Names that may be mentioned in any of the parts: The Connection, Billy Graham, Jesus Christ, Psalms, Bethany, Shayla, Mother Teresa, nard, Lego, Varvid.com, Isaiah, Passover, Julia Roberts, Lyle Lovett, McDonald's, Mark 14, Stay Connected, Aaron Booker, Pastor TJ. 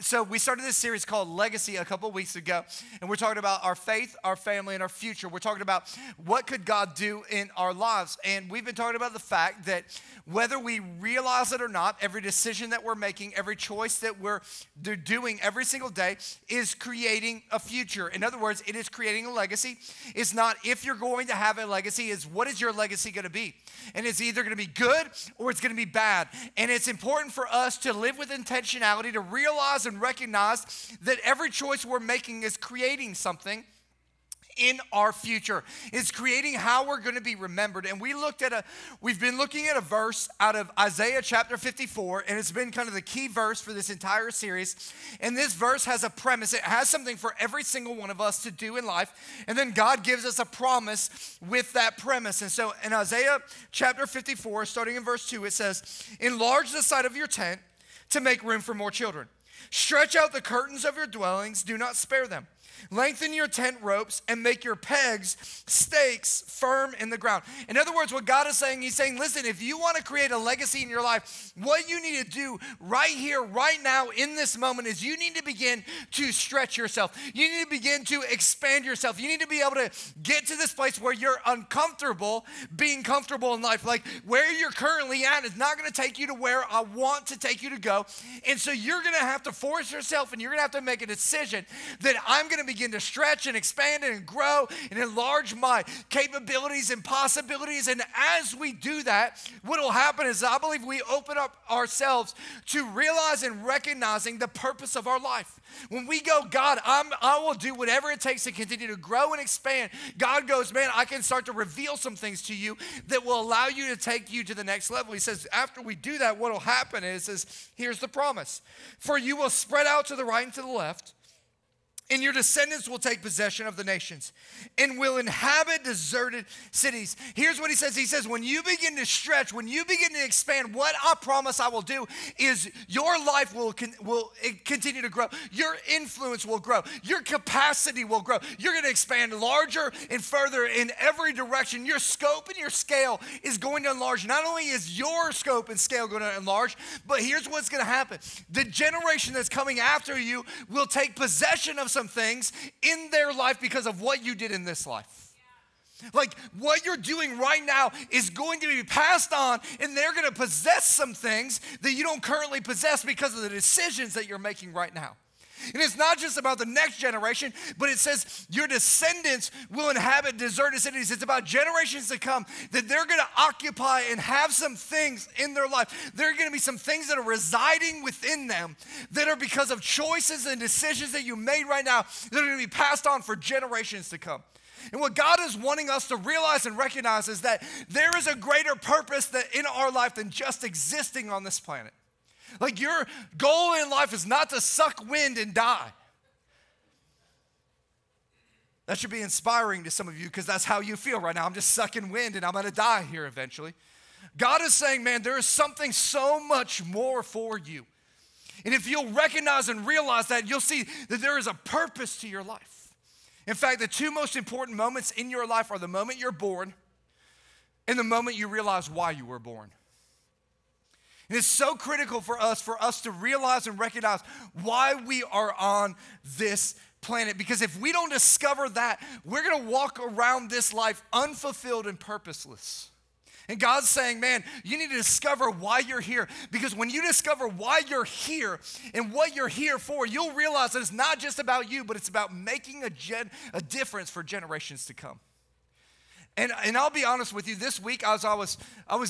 So we started this series called Legacy a couple weeks ago, and we're talking about our faith, our family, and our future. We're talking about what could God do in our lives, and we've been talking about the fact that whether we realize it or not, every decision that we're making, every choice that we're doing every single day is creating a future. In other words, it is creating a legacy. It's not if you're going to have a legacy, it's what is your legacy going to be? And it's either going to be good or it's going to be bad. And it's important for us to live with intentionality, to realize and recognize that every choice we're making is creating something in our future. It's creating how we're going to be remembered. And we've been looking at a verse out of Isaiah chapter 54, and it's been kind of the key verse for this entire series. And this verse has a premise. It has something for every single one of us to do in life. And then God gives us a promise with that premise. And so in Isaiah chapter 54, starting in verse 2, it says, "Enlarge the side of your tent to make room for more children. Stretch out the curtains of your dwellings, do not spare them. Lengthen your tent ropes and make your pegs, stakes, firm in the ground." In other words, what God is saying, he's saying, listen, if you want to create a legacy in your life, what you need to do right here, right now, in this moment is you need to begin to stretch yourself. You need to begin to expand yourself. You need to be able to get to this place where you're uncomfortable being comfortable in life. Like where you're currently at is not going to take you to where I want to take you to go. And so you're going to have to force yourself and you're going to have to make a decision that I'm going to begin to stretch and expand and grow and enlarge my capabilities and possibilities. And as we do that, what will happen is I believe we open up ourselves to realize and recognizing the purpose of our life. When we go, God, I will do whatever it takes to continue to grow and expand, God goes, man, I can start to reveal some things to you that will allow you to take you to the next level. He says, after we do that, what will happen is here's the promise. "For you will spread out to the right and to the left, and your descendants will take possession of the nations and will inhabit deserted cities." Here's what he says. He says, when you begin to stretch, when you begin to expand, what I promise I will do is your life will continue to grow. Your influence will grow. Your capacity will grow. You're going to expand larger and further in every direction. Your scope and your scale is going to enlarge. Not only is your scope and scale going to enlarge, but here's what's going to happen. The generation that's coming after you will take possession of some things in their life because of what you did in this life. Yeah. Like what you're doing right now is going to be passed on, and they're going to possess some things that you don't currently possess because of the decisions that you're making right now. And it's not just about the next generation, but it says your descendants will inhabit deserted cities. It's about generations to come that they're going to occupy and have some things in their life. There are going to be some things that are residing within them that are because of choices and decisions that you made right now that are going to be passed on for generations to come. And what God is wanting us to realize and recognize is that there is a greater purpose that in our life than just existing on this planet. Like your goal in life is not to suck wind and die. That should be inspiring to some of you because that's how you feel right now. I'm just sucking wind and I'm going to die here eventually. God is saying, man, there is something so much more for you. And if you'll recognize and realize that, you'll see that there is a purpose to your life. In fact, the two most important moments in your life are the moment you're born and the moment you realize why you were born. And it's so critical for us to realize and recognize why we are on this planet. Because if we don't discover that, we're going to walk around this life unfulfilled and purposeless. And God's saying, man, you need to discover why you're here. Because when you discover why you're here and what you're here for, you'll realize that it's not just about you, but it's about making a difference for generations to come. And I'll be honest with you, this week as I was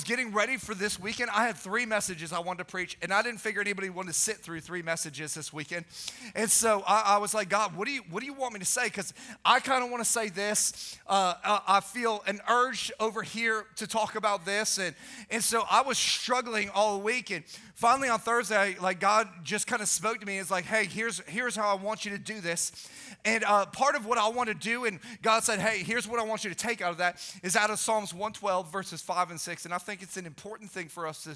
getting ready for this weekend, I had three messages I wanted to preach, and I didn't figure anybody wanted to sit through three messages this weekend. And so I was like, God, what do you want me to say? Because I kind of want to say this. I feel an urge over here to talk about this. And so I was struggling all week. And finally on Thursday, like God just kind of spoke to me. It's like, hey, here's how I want you to do this. And part of what I want to do, and God said, hey, here's what I want you to take out of that. is out of Psalms 112, verses 5 and 6. And I think it's an important thing for us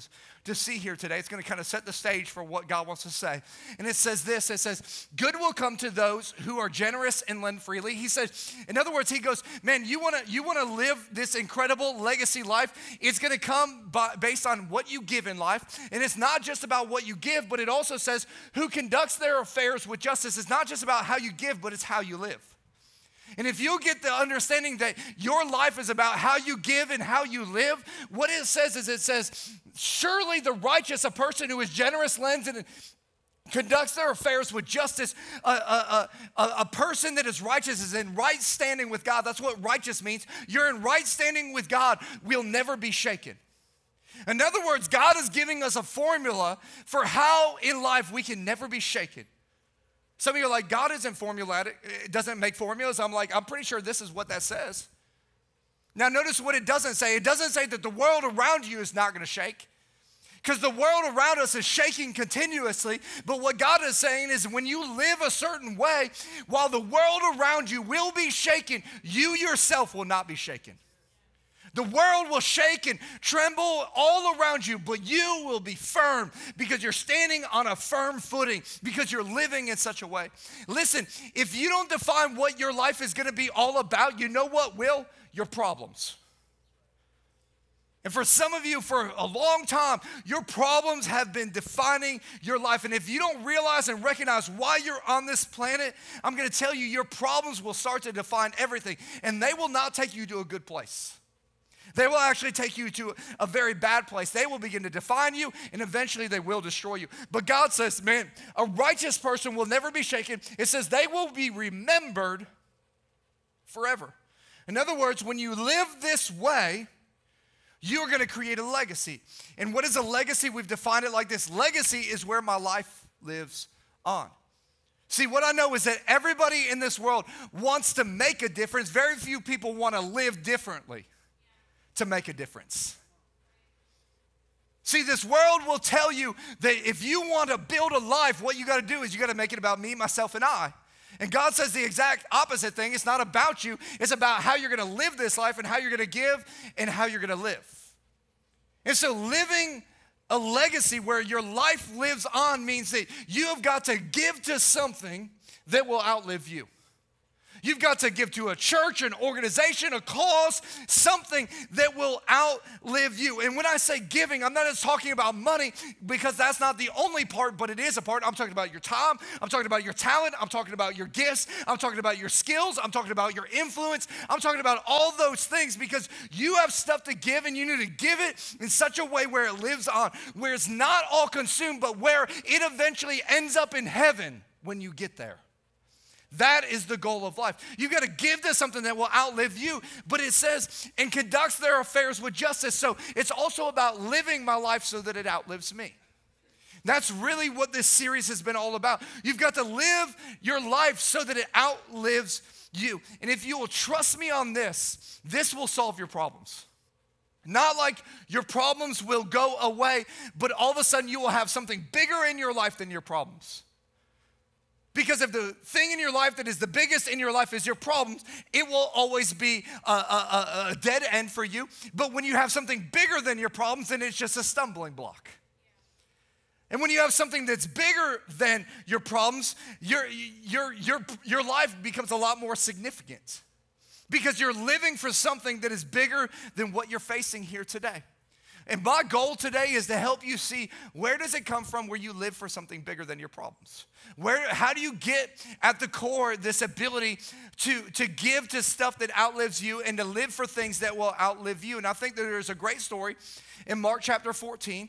to see here today. It's going to kind of set the stage for what God wants to say. And it says this, it says, good will come to those who are generous and lend freely. He says, in other words, he goes, man, you want to live this incredible legacy life? It's going to come based on what you give in life. And it's not just about what you give, but it also says who conducts their affairs with justice. It's not just about how you give, but it's how you live. And if you get the understanding that your life is about how you give and how you live, what it says is it says, surely the righteous, a person who is generous, lends and conducts their affairs with justice. A person that is righteous is in right standing with God. That's what righteous means. You're in right standing with God. We'll never be shaken. In other words, God is giving us a formula for how in life we can never be shaken. Some of you are like, God isn't formulatic, it doesn't make formulas. I'm like, I'm pretty sure this is what that says. Now notice what it doesn't say. It doesn't say that the world around you is not going to shake, because the world around us is shaking continuously. But what God is saying is when you live a certain way, while the world around you will be shaken, you yourself will not be shaken. The world will shake and tremble all around you, but you will be firm because you're standing on a firm footing, because you're living in such a way. Listen, if you don't define what your life is going to be all about, you know what will? Your problems. And for some of you, for a long time, your problems have been defining your life. And if you don't realize and recognize why you're on this planet, I'm going to tell you, your problems will start to define everything, and they will not take you to a good place. They will actually take you to a very bad place. They will begin to define you, and eventually they will destroy you. But God says, man, a righteous person will never be shaken. It says they will be remembered forever. In other words, when you live this way, you're going to create a legacy. And what is a legacy? We've defined it like this. Legacy is where my life lives on. See, what I know is that everybody in this world wants to make a difference. Very few people want to live differently to make a difference. See, this world will tell you that if you want to build a life, what you got to do is you got to make it about me, myself, and I. And God says the exact opposite thing. It's not about you. It's about how you're going to live this life and how you're going to give and how you're going to live. And so living a legacy where your life lives on means that you have got to give to something that will outlive you. You've got to give to a church, an organization, a cause, something that will outlive you. And when I say giving, I'm not just talking about money, because that's not the only part, but it is a part. I'm talking about your time. I'm talking about your talent. I'm talking about your gifts. I'm talking about your skills. I'm talking about your influence. I'm talking about all those things, because you have stuff to give, and you need to give it in such a way where it lives on, where it's not all consumed, but where it eventually ends up in heaven when you get there. That is the goal of life. You've got to give to something that will outlive you. But it says, and conducts their affairs with justice. So it's also about living my life so that it outlives me. That's really what this series has been all about. You've got to live your life so that it outlives you. And if you will trust me on this, this will solve your problems. Not like your problems will go away, but all of a sudden you will have something bigger in your life than your problems. Because if the thing in your life that is the biggest in your life is your problems, it will always be a dead end for you. But when you have something bigger than your problems, then it's just a stumbling block. And when you have something that's bigger than your problems, your life becomes a lot more significant, because you're living for something that is bigger than what you're facing here today. And my goal today is to help you see, where does it come from where you live for something bigger than your problems? How do you get at the core this ability to give to stuff that outlives you and to live for things that will outlive you? And I think that there's a great story in Mark chapter 14.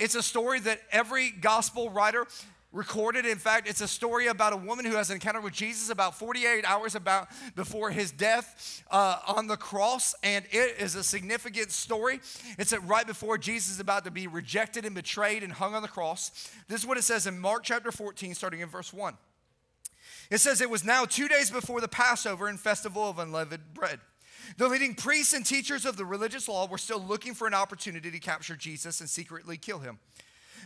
It's a story that every gospel writer recorded. In fact, it's a story about a woman who has an encounter with Jesus about 48 hours before his death on the cross, and it is a significant story. It's right before Jesus is about to be rejected and betrayed and hung on the cross. This is what it says in Mark chapter 14, starting in verse 1. It says, it was now 2 days before the Passover and festival of unleavened bread. The leading priests and teachers of the religious law were still looking for an opportunity to capture Jesus and secretly kill him.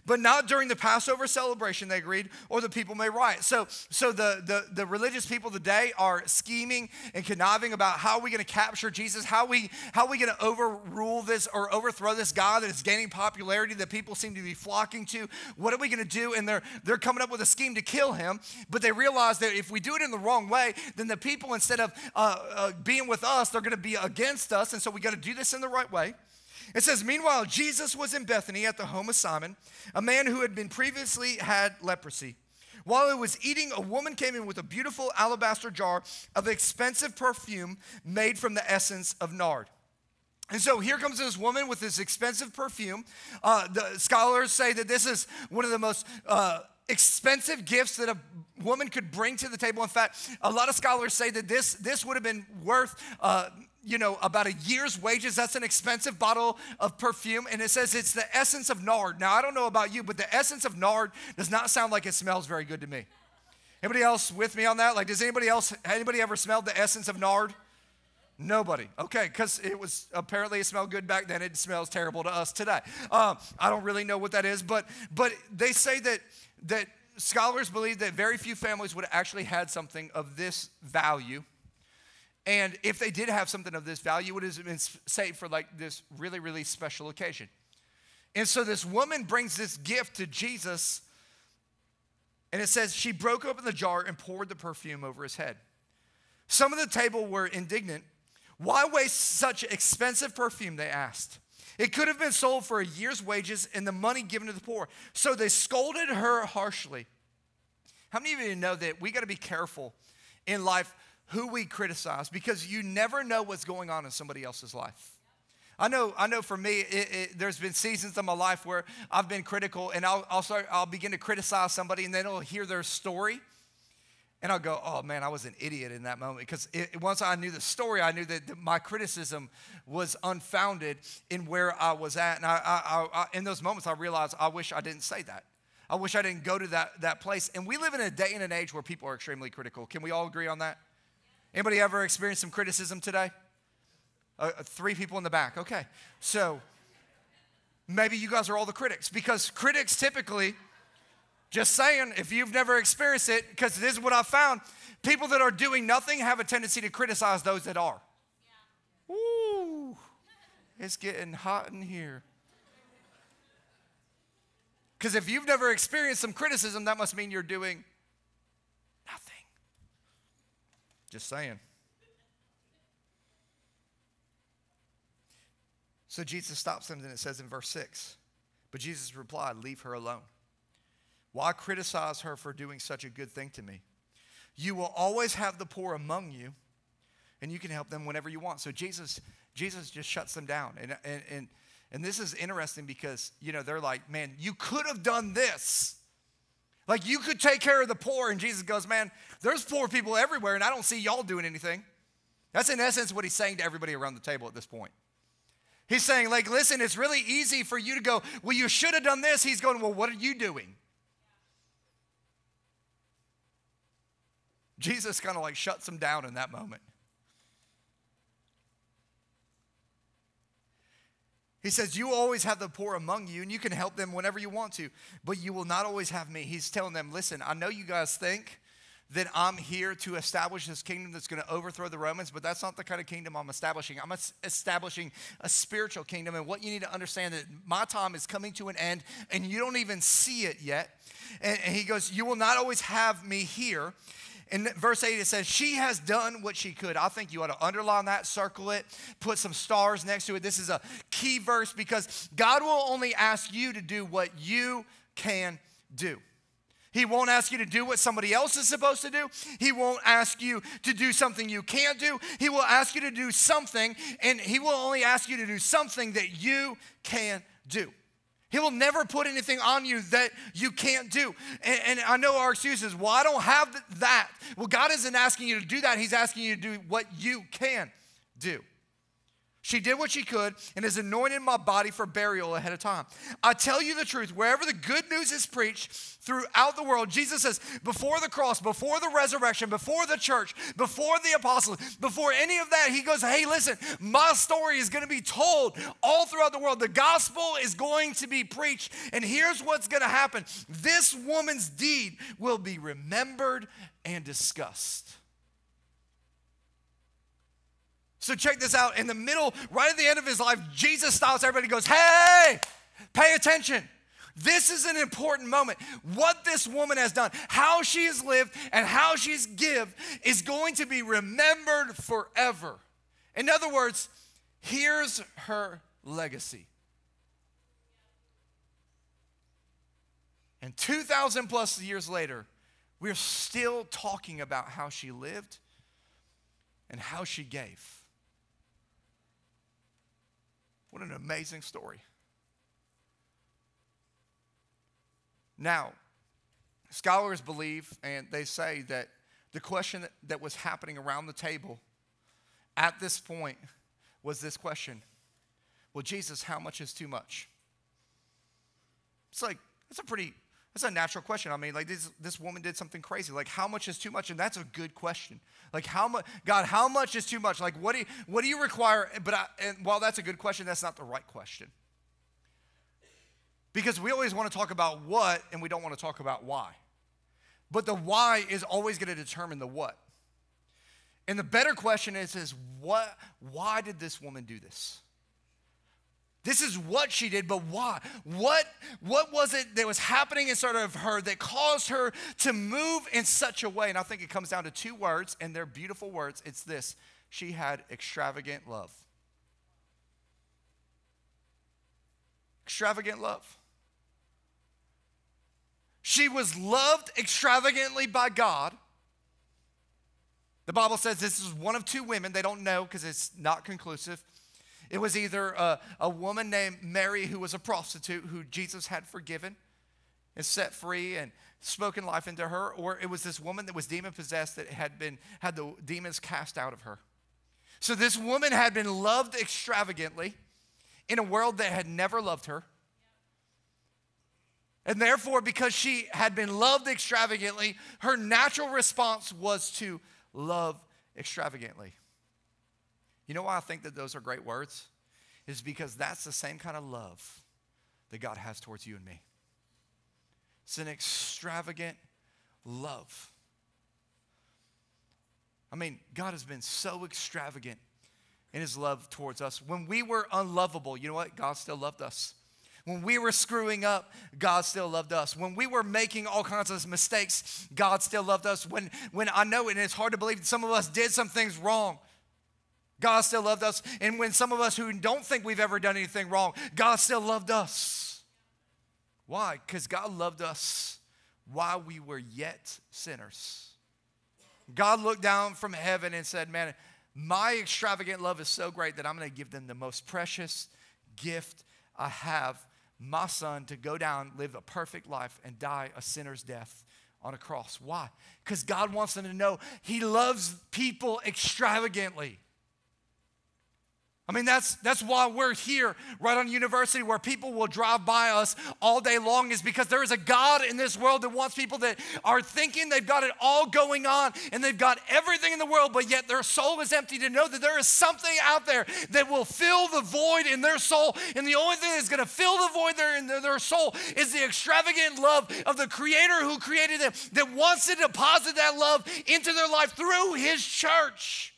but not during the Passover celebration, they agreed, or the people may riot. So the religious people of the day are scheming and conniving about how are we going to capture Jesus, how are we going to overrule this or overthrow this God that is gaining popularity that people seem to be flocking to. What are we going to do? And they're coming up with a scheme to kill him, but they realize that if we do it in the wrong way, then the people, instead of being with us, they're going to be against us, and so we got to do this in the right way. It says, meanwhile, Jesus was in Bethany at the home of Simon, a man who had been previously had leprosy. While he was eating, a woman came in with a beautiful alabaster jar of expensive perfume made from the essence of nard. And so here comes this woman with this expensive perfume. The scholars say that this is one of the most expensive gifts that a woman could bring to the table. In fact, a lot of scholars say that this would have been worth about a year's wages. That's an expensive bottle of perfume. And it says it's the essence of nard. Now, I don't know about you, but the essence of nard does not sound like it smells very good to me. Anybody else with me on that? Like, does anybody ever smelled the essence of nard? Nobody. Okay, because it smelled good back then. It smells terrible to us today. I don't really know what that is, but they say that scholars believe that very few families would have actually had something of this value. And if they did have something of this value, it would have been saved for like this really, really special occasion. And so this woman brings this gift to Jesus, and it says she broke open the jar and poured the perfume over his head. Some of the table were indignant. Why waste such expensive perfume, they asked. It could have been sold for a year's wages and the money given to the poor. So they scolded her harshly. How many of you know that we got to be careful in life who we criticize, because you never know what's going on in somebody else's life. I know for me, there's been seasons of my life where I've been critical, and I'll begin to criticize somebody, and then I'll hear their story, and I'll go, oh man, I was an idiot in that moment, because once I knew the story, I knew that my criticism was unfounded in where I was at, and I in those moments, I realized I wish I didn't say that. I wish I didn't go to that place, and we live in a day and an age where people are extremely critical. Can we all agree on that? Anybody ever experienced some criticism today? Three people in the back. Okay. So maybe you guys are all the critics, because critics typically, just saying, if you've never experienced it, because this is what I found, people that are doing nothing have a tendency to criticize those that are. Yeah. Ooh, it's getting hot in here. Because if you've never experienced some criticism, that must mean you're doing nothing. Just saying. So Jesus stops them, and it says in verse 6, but Jesus replied, leave her alone. Why criticize her for doing such a good thing to me? You will always have the poor among you, and you can help them whenever you want. So Jesus just shuts them down. And this is interesting because, they're like, man, you could have done this. Like, you could take care of the poor, and Jesus goes, man, there's poor people everywhere, and I don't see y'all doing anything. That's in essence what he's saying to everybody around the table at this point. He's saying, like, listen, it's really easy for you to go, well, you should have done this. He's going, well, what are you doing? Jesus kind of like shuts him down in that moment. He says, you always have the poor among you, and you can help them whenever you want to, but you will not always have me. He's telling them, listen, I know you guys think that I'm here to establish this kingdom that's going to overthrow the Romans, but that's not the kind of kingdom I'm establishing. I'm establishing a spiritual kingdom, and what you need to understand is that my time is coming to an end, and you don't even see it yet. And he goes, you will not always have me here. In verse 8, it says, she has done what she could. I think you ought to underline that, circle it, put some stars next to it. This is a key verse because God will only ask you to do what you can do. He won't ask you to do what somebody else is supposed to do. He won't ask you to do something you can't do. He will ask you to do something, and he will only ask you to do something that you can do. He will never put anything on you that you can't do. And I know our excuse is, well, I don't have that. Well, God isn't asking you to do that. He's asking you to do what you can do. She did what she could and has anointed my body for burial ahead of time. I tell you the truth, wherever the good news is preached throughout the world, Jesus says, before the cross, before the resurrection, before the church, before the apostles, before any of that, he goes, hey, listen, my story is going to be told all throughout the world. The gospel is going to be preached, and here's what's going to happen. This woman's deed will be remembered and discussed. So check this out. In the middle, right at the end of his life, Jesus stops everybody and goes, hey, pay attention. This is an important moment. What this woman has done, how she has lived, and how she's given is going to be remembered forever. In other words, here's her legacy. And 2,000 plus years later, we're still talking about how she lived and how she gave. What an amazing story. Now, scholars believe, and they say that the question that was happening around the table at this point was this question. Well, Jesus, how much is too much? It's like, that's a natural question. I mean, like this woman did something crazy. Like, how much is too much? And that's a good question. Like, how much, God, how much is too much? Like, what do you require? But and while that's a good question, that's not the right question. Because we always want to talk about what, and we don't want to talk about why. But the why is always going to determine the what. And the better question is what? Why did this woman do this? This is what she did, but why? What was it that was happening inside of her that caused her to move in such a way? And I think it comes down to two words, and they're beautiful words. It's this. She had extravagant love. Extravagant love. She was loved extravagantly by God. The Bible says this is one of two women. They don't know because it's not conclusive. It was either a woman named Mary who was a prostitute who Jesus had forgiven and set free and spoken life into her, or it was this woman that was demon-possessed that had the demons cast out of her. So this woman had been loved extravagantly in a world that had never loved her. And therefore, because she had been loved extravagantly, her natural response was to love extravagantly. You know why I think that those are great words? Is because that's the same kind of love that God has towards you and me. It's an extravagant love. I mean, God has been so extravagant in his love towards us. When we were unlovable, you know what? God still loved us. When we were screwing up, God still loved us. When we were making all kinds of mistakes, God still loved us. When I know it, and it's hard to believe that some of us did some things wrong, God still loved us. And when some of us who don't think we've ever done anything wrong, God still loved us. Why? Because God loved us while we were yet sinners. God looked down from heaven and said, man, my extravagant love is so great that I'm going to give them the most precious gift I have, my son, to go down, live a perfect life, and die a sinner's death on a cross. Why? Because God wants them to know he loves people extravagantly. I mean, that's why we're here right on University, where people will drive by us all day long, is because there is a God in this world that wants people that are thinking they've got it all going on and they've got everything in the world, but yet their soul is empty, to know that there is something out there that will fill the void in their soul. And the only thing that's going to fill the void there in their soul is the extravagant love of the Creator who created them, that wants to deposit that love into their life through his church.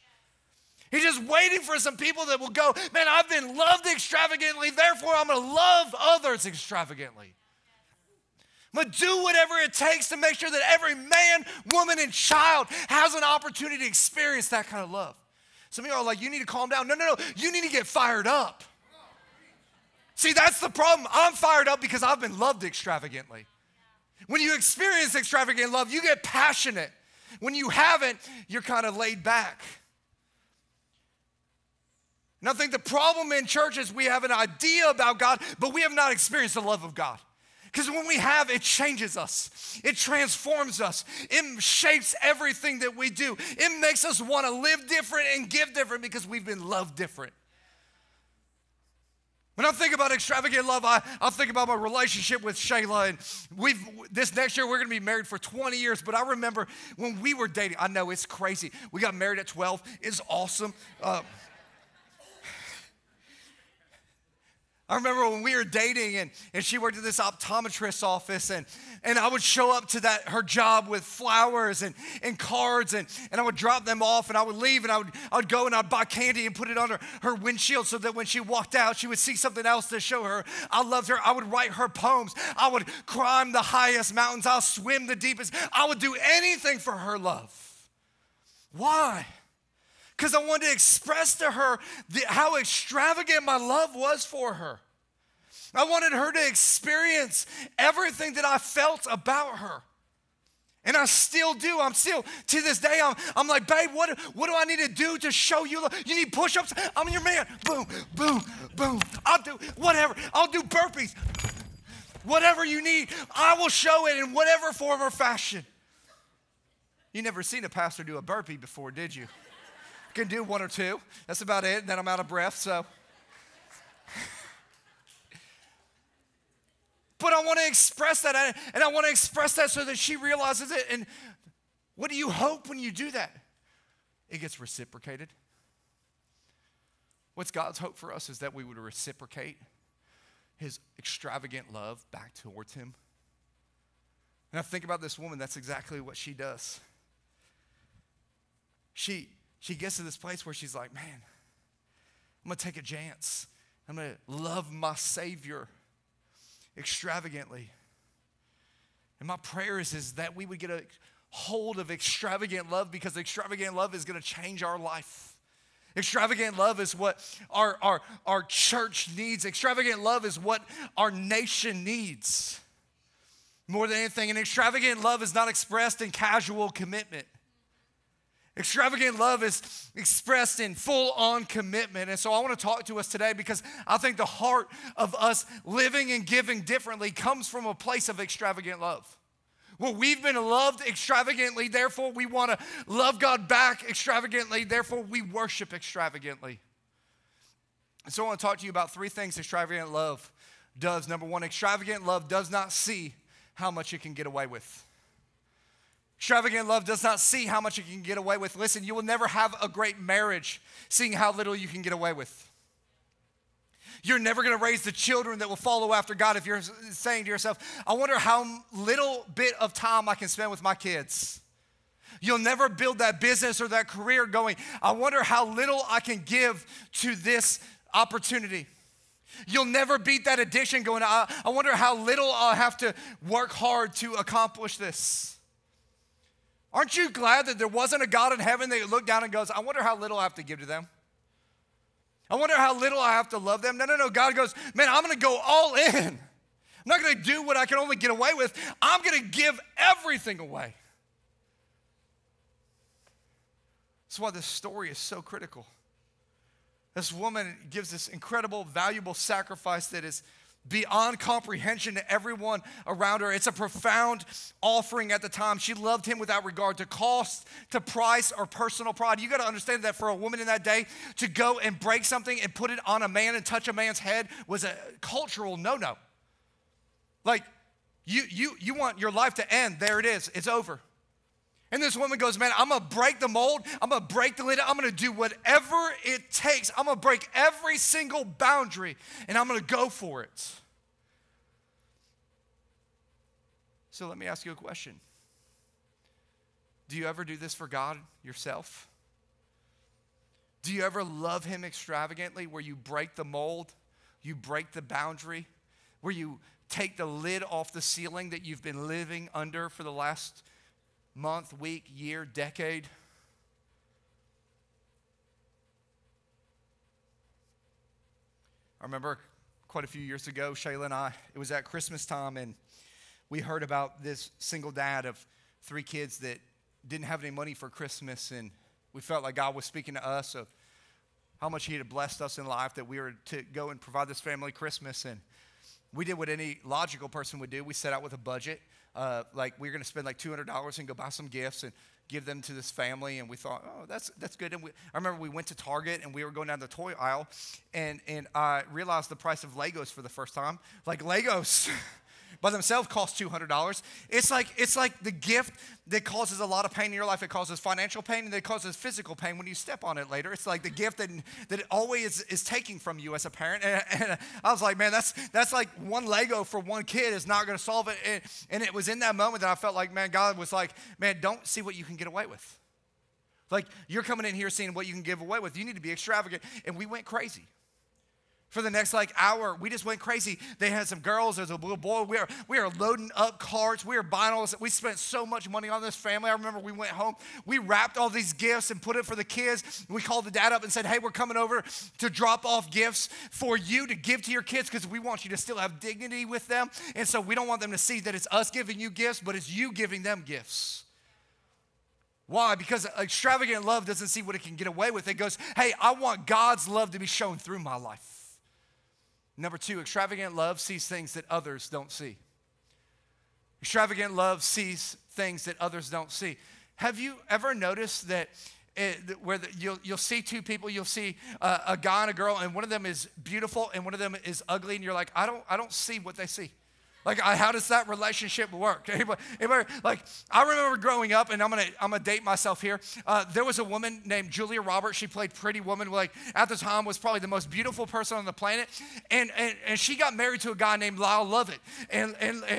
He's just waiting for some people that will go, man, I've been loved extravagantly, therefore I'm going to love others extravagantly. I'm going to do whatever it takes to make sure that every man, woman, and child has an opportunity to experience that kind of love. Some of you are like, you need to calm down. No, you need to get fired up. See, that's the problem. I'm fired up because I've been loved extravagantly. When you experience extravagant love, you get passionate. When you haven't, you're kind of laid back. And I think the problem in church is we have an idea about God, but we have not experienced the love of God. Because when we have, it changes us. It transforms us. It shapes everything that we do. It makes us want to live different and give different because we've been loved different. When I think about extravagant love, I think about my relationship with Shayla. And this next year, we're going to be married for 20 years. But I remember when we were dating. I know, it's crazy. We got married at 12. It's awesome. I remember when we were dating, and she worked at this optometrist's office, and I would show up to her job with flowers and cards, and I would drop them off, and I would leave, and I would go, and I'd buy candy and put it on her windshield so that when she walked out, she would see something else to show her I loved her. I would write her poems. I would climb the highest mountains. I'll swim the deepest. I would do anything for her love. Why? Because I wanted to express to her how extravagant my love was for her. I wanted her to experience everything that I felt about her. And I still do. I'm still, to this day, I'm like, babe, what do I need to do to show you love? You need push-ups? I'm your man. Boom, boom, boom. I'll do whatever. I'll do burpees. Whatever you need, I will show it in whatever form or fashion. You never seen a pastor do a burpee before, did you? Can do one or two. That's about it. And then I'm out of breath, so. But I want to express that, and I want to express that so that she realizes it. And what do you hope when you do that? It gets reciprocated. What's God's hope for us is that we would reciprocate his extravagant love back towards him. And I think about this woman. That's exactly what she does. She gets to this place where she's like, man, I'm going to take a chance. I'm going to love my Savior extravagantly. And my prayer is that we would get a hold of extravagant love, because extravagant love is going to change our life. Extravagant love is what our church needs. Extravagant love is what our nation needs more than anything. And extravagant love is not expressed in casual commitment. Extravagant love is expressed in full-on commitment. And so I want to talk to us today, because I think the heart of us living and giving differently comes from a place of extravagant love. Well, we've been loved extravagantly, therefore we want to love God back extravagantly, therefore we worship extravagantly. And so I want to talk to you about three things extravagant love does. Number one, extravagant love does not see how much it can get away with. Extravagant love does not see how much you can get away with. Listen, you will never have a great marriage seeing how little you can get away with. You're never going to raise the children that will follow after God if you're saying to yourself, I wonder how little bit of time I can spend with my kids. You'll never build that business or that career going, I wonder how little I can give to this opportunity. You'll never beat that addiction going, I wonder how little I'll have to work hard to accomplish this. Aren't you glad that there wasn't a God in heaven that looked down and goes, I wonder how little I have to give to them. I wonder how little I have to love them. No, no, no. God goes, man, I'm going to go all in. I'm not going to do what I can only get away with. I'm going to give everything away. That's why this story is so critical. This woman gives this incredible, valuable sacrifice that is beyond comprehension to everyone around her. It's a profound offering at the time. She loved him without regard to cost, to price, or personal pride. You got to understand that for a woman in that day, to go and break something and put it on a man and touch a man's head was a cultural no-no. Like, you want your life to end. There it is. It's over. And this woman goes, man, I'm going to break the mold. I'm going to break the lid. I'm going to do whatever it takes. I'm going to break every single boundary, and I'm going to go for it. So let me ask you a question. Do you ever do this for God yourself? Do you ever love him extravagantly, where you break the mold, you break the boundary, where you take the lid off the ceiling that you've been living under for the last month, week, year, decade? I remember quite a few years ago, Shayla and I, it was at Christmas time, and we heard about this single dad of three kids that didn't have any money for Christmas, and we felt like God was speaking to us of how much he had blessed us in life, that we were to go and provide this family Christmas. And We did what any logical person would do. We set out with a budget. Like we were going to spend like $200 and go buy some gifts and give them to this family. And we thought, oh, that's good. And I remember we went to Target and we were going down the toy aisle. And I realized the price of Legos for the first time. Like Legos by themselves cost $200. It's like the gift that causes a lot of pain in your life. It causes financial pain and it causes physical pain when you step on it later. It's like the gift that it always is taking from you as a parent. And I was like, man, that's like one Lego for one kid is not going to solve it. And it was in that moment that I felt like, man, God was like, man, don't see what you can get away with. Like you're coming in here seeing what you can give away with. You need to be extravagant. And we went crazy. For the next like hour, we just went crazy. They had some girls, there's a little boy. We are loading up carts. We are buying all this. We spent so much money on this family. I remember we went home. We wrapped all these gifts and put it for the kids. We called the dad up and said, hey, we're coming over to drop off gifts for you to give to your kids because we want you to still have dignity with them. And so we don't want them to see that it's us giving you gifts, but it's you giving them gifts. Why? Because extravagant love doesn't see what it can get away with. It goes, hey, I want God's love to be shown through my life. Number two, extravagant love sees things that others don't see. Extravagant love sees things that others don't see. Have you ever noticed that you'll see two people, you'll see a guy and a girl, and one of them is beautiful and one of them is ugly, and you're like, I don't see what they see. Like, how does that relationship work? Anybody, like, I remember growing up, and I'm gonna date myself here. There was a woman named Julia Roberts. She played Pretty Woman. Like, at the time, was probably the most beautiful person on the planet. And she got married to a guy named Lyle Lovett. And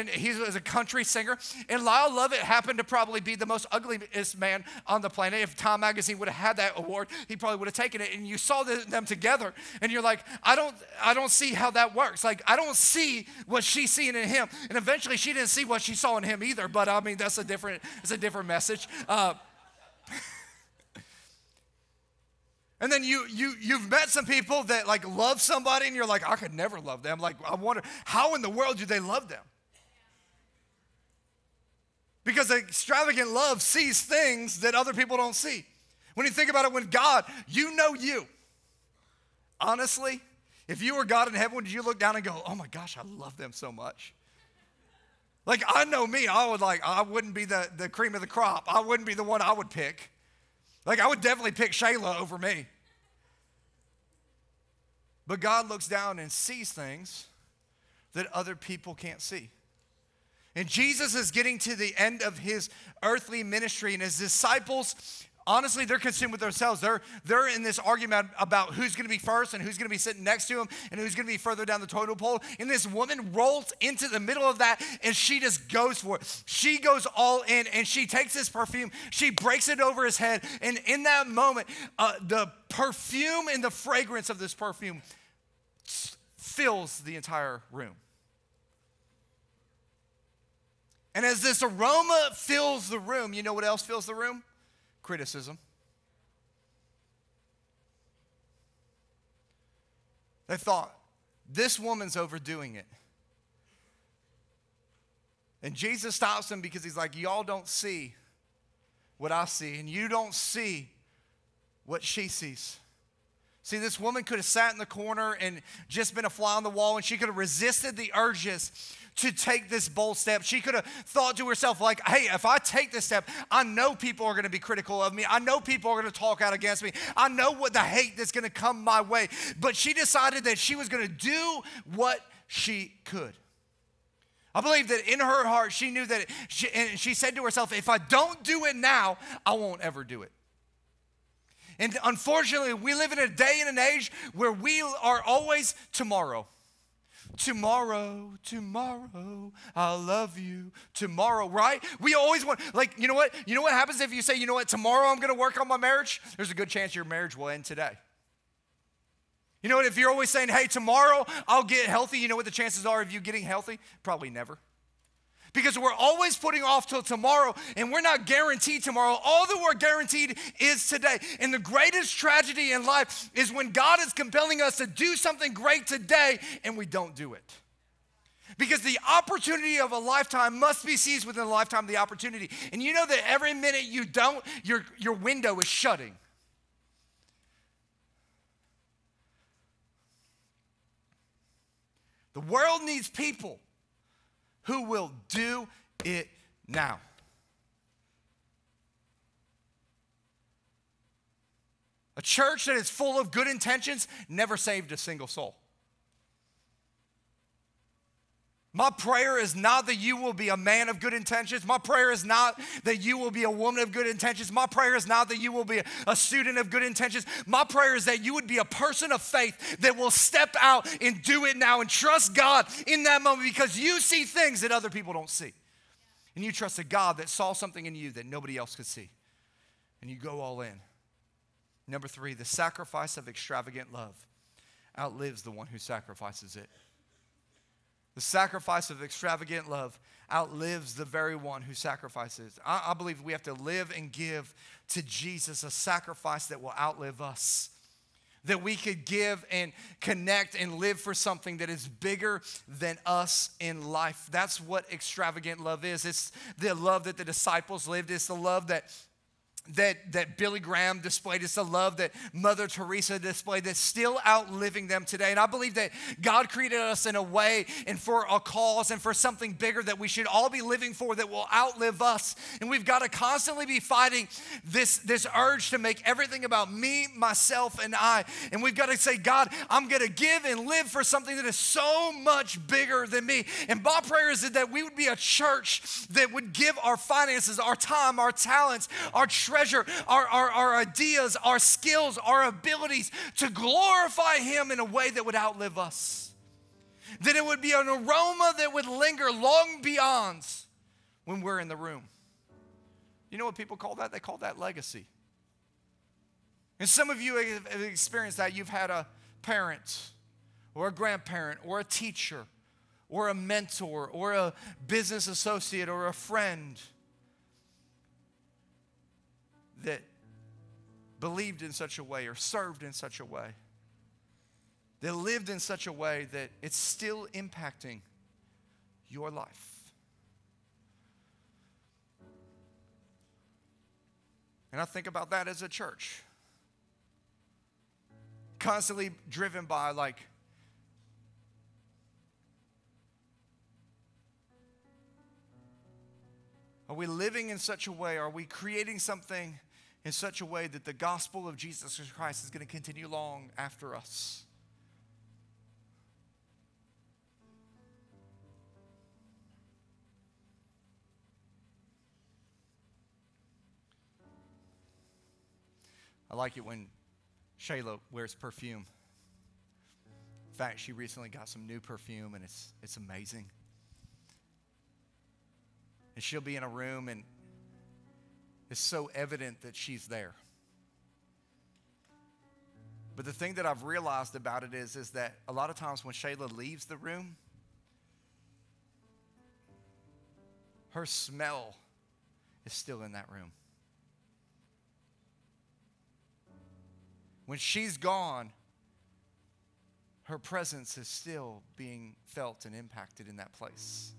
he was a country singer. And Lyle Lovett happened to probably be the most ugliest man on the planet. If Time Magazine would have had that award, he probably would have taken it. And you saw them together, and you're like, I don't see how that works. Like, I don't see what she's seeing in him. And eventually she didn't see what she saw in him either, but I mean, it's a different message. And then you've met some people that like love somebody and you're like, I could never love them. Like, I wonder how in the world do they love them? Because extravagant love sees things that other people don't see. When you think about it, when God, you know you. Honestly, if you were God in heaven, would you look down and go, oh my gosh, I love them so much? Like, I know me. I wouldn't be the cream of the crop. I wouldn't be the one I would pick. Like, I would definitely pick Shayla over me. But God looks down and sees things that other people can't see. And Jesus is getting to the end of his earthly ministry, and his disciples, honestly, they're consumed with themselves. They're in this argument about who's going to be first and who's going to be sitting next to him and who's going to be further down the totem pole. And this woman rolls into the middle of that, and she just goes for it. She goes all in, and she takes this perfume. She breaks it over his head. And in that moment, the perfume and the fragrance of this perfume fills the entire room. And as this aroma fills the room, you know what else fills the room? Criticism. They thought, this woman's overdoing it. And Jesus stops them because he's like, y'all don't see what I see, and you don't see what she sees. See, this woman could have sat in the corner and just been a fly on the wall, and she could have resisted the urges to take this bold step. She could have thought to herself, like, hey, if I take this step, I know people are going to be critical of me. I know people are going to talk out against me. I know what the hate that's going to come my way. But she decided that she was going to do what she could. I believe that in her heart, she knew that, and she said to herself, if I don't do it now, I won't ever do it. And unfortunately, we live in a day and an age where we are always tomorrow. Tomorrow, tomorrow, I love you. Tomorrow, right? We always want, like, you know what? You know what happens if you say, you know what, tomorrow I'm going to work on my marriage? There's a good chance your marriage will end today. You know what? If you're always saying, hey, tomorrow I'll get healthy, you know what the chances are of you getting healthy? Probably never. Because we're always putting off till tomorrow, and we're not guaranteed tomorrow. All that we're guaranteed is today. And the greatest tragedy in life is when God is compelling us to do something great today, and we don't do it. Because the opportunity of a lifetime must be seized within a lifetime of the opportunity. And you know that every minute you don't, your window is shutting. The world needs people who will do it now. A church that is full of good intentions never saved a single soul. My prayer is not that you will be a man of good intentions. My prayer is not that you will be a woman of good intentions. My prayer is not that you will be a student of good intentions. My prayer is that you would be a person of faith that will step out and do it now and trust God in that moment, because you see things that other people don't see. And you trust a God that saw something in you that nobody else could see. And you go all in. Number three, the sacrifice of extravagant love outlives the one who sacrifices it. The sacrifice of extravagant love outlives the very one who sacrifices. I believe we have to live and give to Jesus a sacrifice that will outlive us, that we could give and connect and live for something that is bigger than us in life. That's what extravagant love is. It's the love that the disciples lived. It's the love that Billy Graham displayed. It's the love that Mother Teresa displayed that's still outliving them today. And I believe that God created us in a way and for a cause and for something bigger that we should all be living for that will outlive us. And we've got to constantly be fighting this urge to make everything about me, myself, and I. And we've got to say, God, I'm going to give and live for something that is so much bigger than me. And my prayer is that we would be a church that would give our finances, our time, our talents, our treasure, our ideas, our skills, our abilities to glorify Him in a way that would outlive us. That it would be an aroma that would linger long beyond when we're in the room. You know what people call that? They call that legacy. And some of you have experienced that. You've had a parent or a grandparent or a teacher or a mentor or a business associate or a friend that believed in such a way or served in such a way, that lived in such a way that it's still impacting your life. And I think about that as a church, constantly driven by like, are we living in such a way? Are we creating something in such a way that the gospel of Jesus Christ is going to continue long after us? I like it when Shayla wears perfume. In fact, she recently got some new perfume, and it's amazing. And she'll be in a room, and it's so evident that she's there. But the thing that I've realized about it is that a lot of times when Shayla leaves the room, her smell is still in that room. When she's gone, her presence is still being felt and impacted in that place.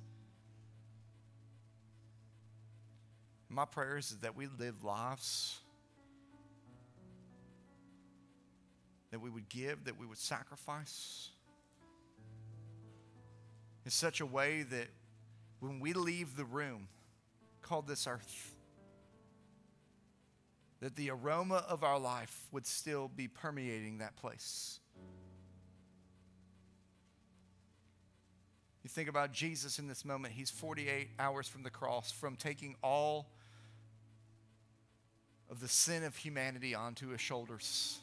My prayer is that we live lives, that we would give, that we would sacrifice in such a way that when we leave the room called this earth, that the aroma of our life would still be permeating that place. You think about Jesus in this moment. He's 48 hours from the cross, from taking all of the sin of humanity onto his shoulders.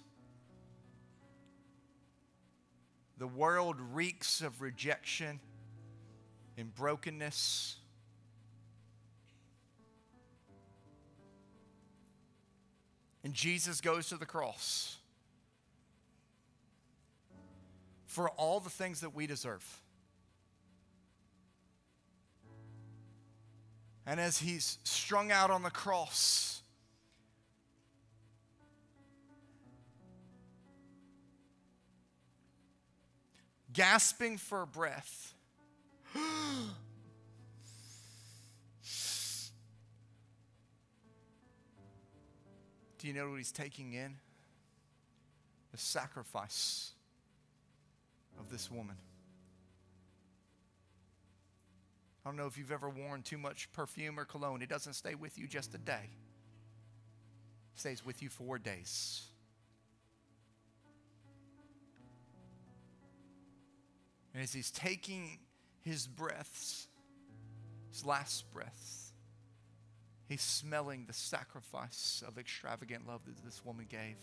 The world reeks of rejection and brokenness. And Jesus goes to the cross for all the things that we deserve. And as he's strung out on the cross, gasping for breath, do you know what he's taking in? The sacrifice of this woman. I don't know if you've ever worn too much perfume or cologne. It doesn't stay with you just a day. It stays with you 4 days. And as he's taking his breaths, his last breaths, he's smelling the sacrifice of extravagant love that this woman gave.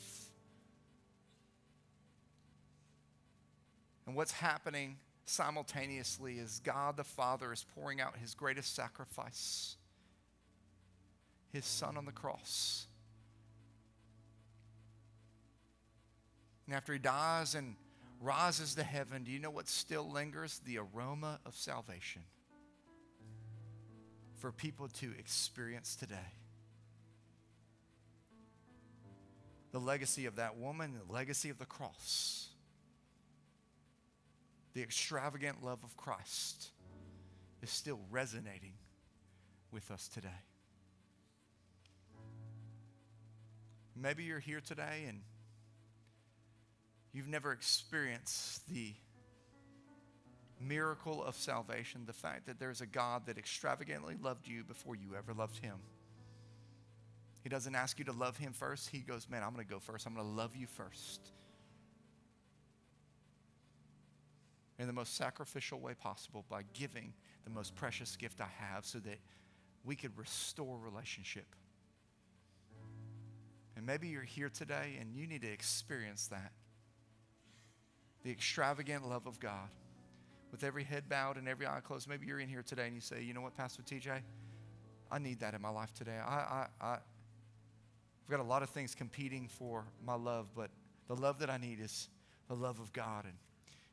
And what's happening simultaneously is God the Father is pouring out his greatest sacrifice, his Son on the cross. And after he dies and rises to heaven, do you know what still lingers? The aroma of salvation for people to experience today. The legacy of that woman, the legacy of the cross, the extravagant love of Christ is still resonating with us today. Maybe you're here today and you've never experienced the miracle of salvation, the fact that there's a God that extravagantly loved you before you ever loved him. He doesn't ask you to love him first. He goes, man, I'm going to go first. I'm going to love you first. In the most sacrificial way possible by giving the most precious gift I have so that we could restore relationship. And maybe you're here today and you need to experience that. The extravagant love of God. With every head bowed and every eye closed, maybe you're in here today and you say, you know what, Pastor TJ? I need that in my life today. I've got a lot of things competing for my love, but the love that I need is the love of God. And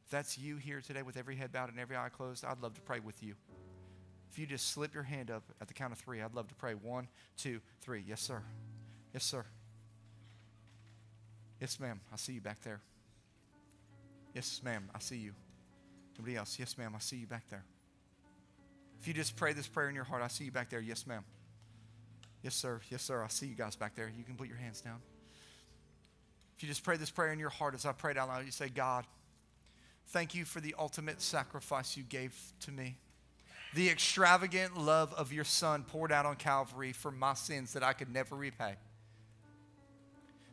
if that's you here today with every head bowed and every eye closed, I'd love to pray with you. If you just slip your hand up at the count of three, I'd love to pray. 1, 2, 3. Yes, sir. Yes, sir. Yes, ma'am. I see you back there. Yes, ma'am. I see you. Nobody else? Yes, ma'am. I see you back there. If you just pray this prayer in your heart, I see you back there. Yes, ma'am. Yes, sir. Yes, sir. I see you guys back there. You can put your hands down. If you just pray this prayer in your heart as I prayed out loud, you say, God, thank you for the ultimate sacrifice you gave to me. The extravagant love of your Son poured out on Calvary for my sins that I could never repay.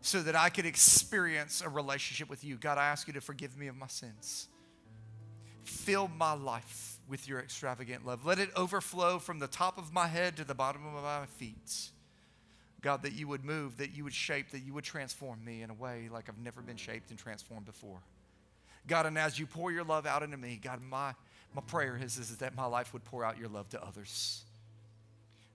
So that I could experience a relationship with you. God, I ask you to forgive me of my sins. Fill my life with your extravagant love. Let it overflow from the top of my head to the bottom of my feet. God, that you would move, that you would shape, that you would transform me in a way like I've never been shaped and transformed before. God, and as you pour your love out into me, God, my prayer is that my life would pour out your love to others.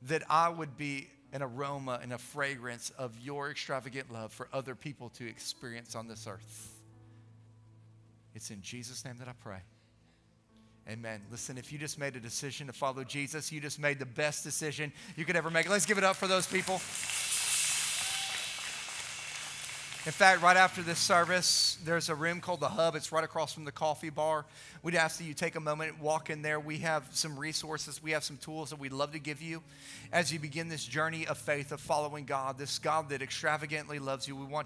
That I would be an aroma and a fragrance of your extravagant love for other people to experience on this earth. It's in Jesus' name that I pray. Amen. Listen, if you just made a decision to follow Jesus, you just made the best decision you could ever make. Let's give it up for those people. In fact, right after this service, there's a room called The Hub. It's right across from the coffee bar. We'd ask that you take a moment, walk in there. We have some resources. We have some tools that we'd love to give you as you begin this journey of faith, of following God, this God that extravagantly loves you. We want you